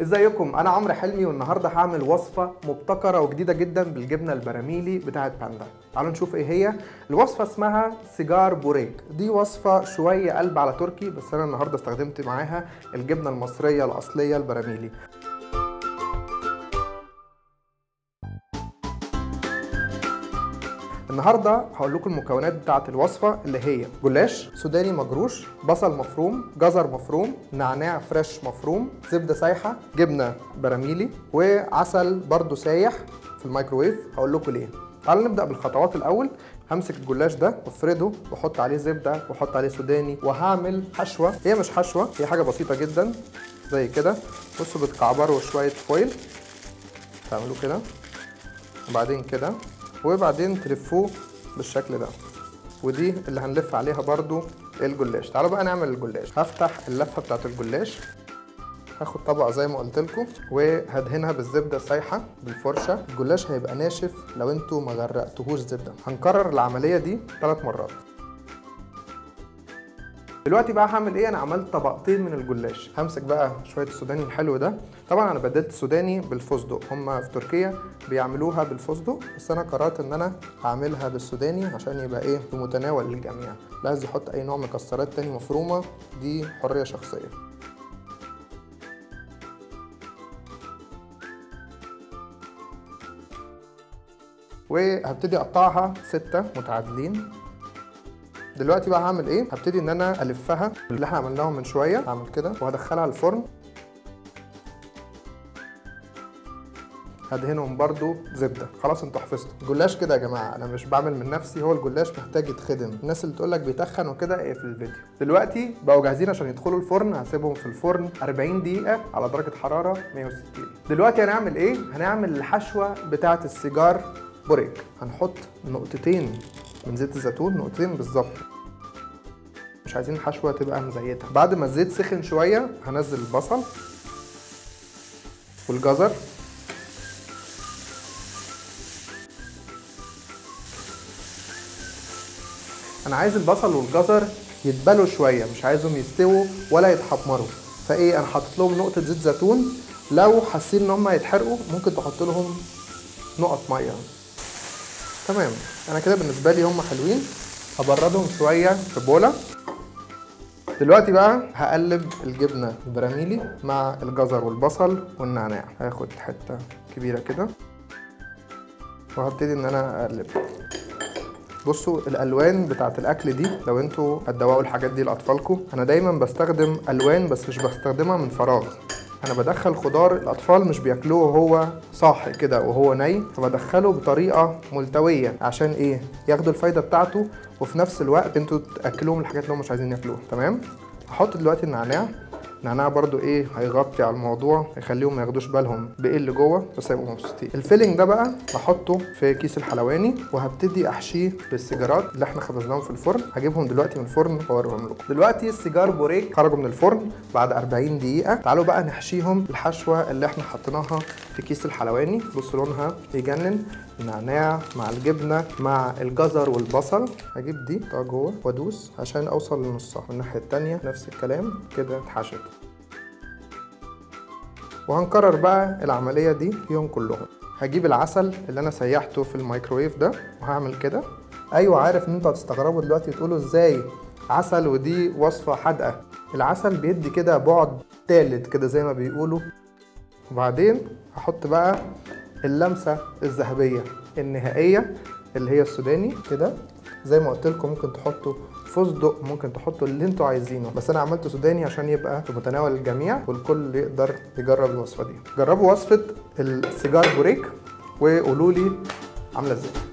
ازيكم، انا عمرو حلمي، والنهارده هعمل وصفه مبتكره وجديده جدا بالجبنه البراميلي بتاعه باندا. تعالوا نشوف ايه هي الوصفه. اسمها سيجار بوريك. دي وصفه شويه قلب على تركي، بس انا النهارده استخدمت معاها الجبنه المصريه الاصليه البراميلي. النهارده هقول لكم المكونات بتاعه الوصفه اللي هي جلاش سوداني مجروش، بصل مفروم، جزر مفروم، نعناع فريش مفروم، زبده سايحه، جبنه براميلي، وعسل برده سايح في الميكروويف. هقول لكم ليه. تعالوا نبدا بالخطوات. الاول همسك الجلاش ده وافرده واحط عليه زبده واحط عليه سوداني، وهعمل حشوه. هي مش حشوه، هي حاجه بسيطه جدا زي كده. بصوا بتكعبروا شويه فويل، تعملوه كده وبعدين كده وبعدين تلفوه بالشكل ده، ودي اللي هنلف عليها برضو الجلاش. تعالوا بقى نعمل الجلاش. هفتح اللفه بتاعت الجلاش، هاخد طبقه زي ما قلت لكم وهدهنها بالزبده السايحه بالفرشه. الجلاش هيبقى ناشف لو انتوا ما غرقتوهوش زبده. هنكرر العمليه دي 3 مرات. دلوقتي بقى هعمل ايه؟ انا عملت طبقتين من الجلاش. همسك بقى شويه السوداني الحلو ده. طبعا انا بديت السوداني بالفستق، هما في تركيا بيعملوها بالفستق، بس انا قررت ان انا هعملها بالسوداني عشان يبقى ايه، في متناول للجميع. لا عايز يحط اي نوع مكسرات تاني مفرومه، دي حريه شخصيه. وهبتدي اقطعها 6 متعادلين. دلوقتي بقى هعمل ايه؟ هبتدي ان انا الفها اللي احنا عملناهم من شويه، هعمل كده وهدخلها الفرن. هدهنهم برضو زبده. خلاص انتوا حفظتوا الجلاش كده يا جماعه، انا مش بعمل من نفسي، هو الجلاش محتاج يتخدم. الناس اللي تقول لك بيتخن وكده، ايه في الفيديو. دلوقتي بقوا جاهزين عشان يدخلوا الفرن. هسيبهم في الفرن 40 دقيقه على درجه حراره 160. دلوقتي هنعمل ايه؟ هنعمل الحشوه بتاعه السيجار بوريك. هنحط نقطتين من زيت الزيتون، نقطتين بالظبط، مش عايزين الحشوه تبقى مزيته. بعد ما الزيت سخن شويه هنزل البصل والجزر انا عايز البصل والجزر يتبلوا شويه، مش عايزهم يستووا ولا يتحمروا. فايه، انا حاطط لهم نقطه زيت زيتون. لو حاسين ان هم هيتحرقوا ممكن تحط لهم نقط ميه. تمام، انا كده بالنسبه لي هم حلوين. هبردهم شويه في بوله. دلوقتي بقى هقلب الجبنه البراميلي مع الجزر والبصل والنعناع. هاخد حته كبيره كده وهبتدي ان انا اقلب. بصوا الالوان بتاعه الاكل دي، لو انتوا هتدوقوا الحاجات دي لاطفالكم. انا دايما بستخدم الوان، بس مش بستخدمها من فراغ. انا بدخل خضار الاطفال مش بياكلوه وهو صاحي كده وهو نايم، فبدخله بطريقه ملتويه عشان ايه، ياخدوا الفايده بتاعته، وفي نفس الوقت انتوا تاكلوهم الحاجات اللي هم مش عايزين ياكلوها. تمام، هحط دلوقتي النعناع. النعناع برده ايه، هيغطي على الموضوع، هيخليهم ما ياخدوش بالهم بايه اللي جوه، بس هيبقوا مبسوطين. الفيلنج ده بقى هحطه في كيس الحلواني، وهبتدي احشيه بالسيجارات اللي احنا خبزناهم في الفرن. هجيبهم دلوقتي من الفرن واوريهم لكم. دلوقتي السيجار بوريك خرجوا من الفرن بعد 40 دقيقه. تعالوا بقى نحشيهم الحشوه اللي احنا حطيناها في كيس الحلواني. بصوا لونها يجنن، النعناع مع الجبنه مع الجزر والبصل. هجيب دي طبعا جوه وادوس عشان اوصل لنصها، والناحيه الثانيه نفس الكلام كده اتحشت. وهنكرر بقى العمليه دي فيهم كلهم. هجيب العسل اللي انا سيحته في الميكروويف ده وهعمل كده. ايوه، عارف ان انتوا هتستغربوا دلوقتي تقولوا ازاي عسل ودي وصفه حادقه. العسل بيدي كده بعد ثالث كده زي ما بيقولوا. وبعدين هحط بقى اللمسه الذهبيه النهائيه اللي هي السوداني كده. زي ما قلت لكم ممكن تحطوا فستق، ممكن تحطوا اللي انتوا عايزينه، بس انا عملت سوداني عشان يبقى في متناول الجميع والكل يقدر يجرب الوصفه دي. جربوا وصفه السيجار بوريك وقولوا لي عامله ازاي.